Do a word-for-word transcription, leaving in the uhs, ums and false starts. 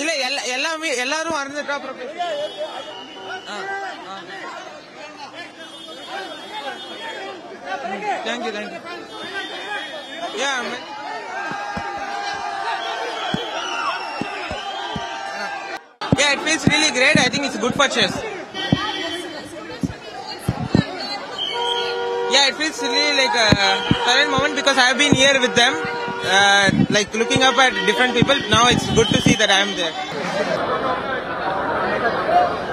இல்ல எல்லாமே எல்லாரும் வர்றதுக்கு அப்புறம் thank you thank you yeah Yeah, it feels really great. I think it's a good purchase. Yeah, it feels really like a current moment because I have been here with them, uh, like looking up at different people. Now it's good to see that I am there.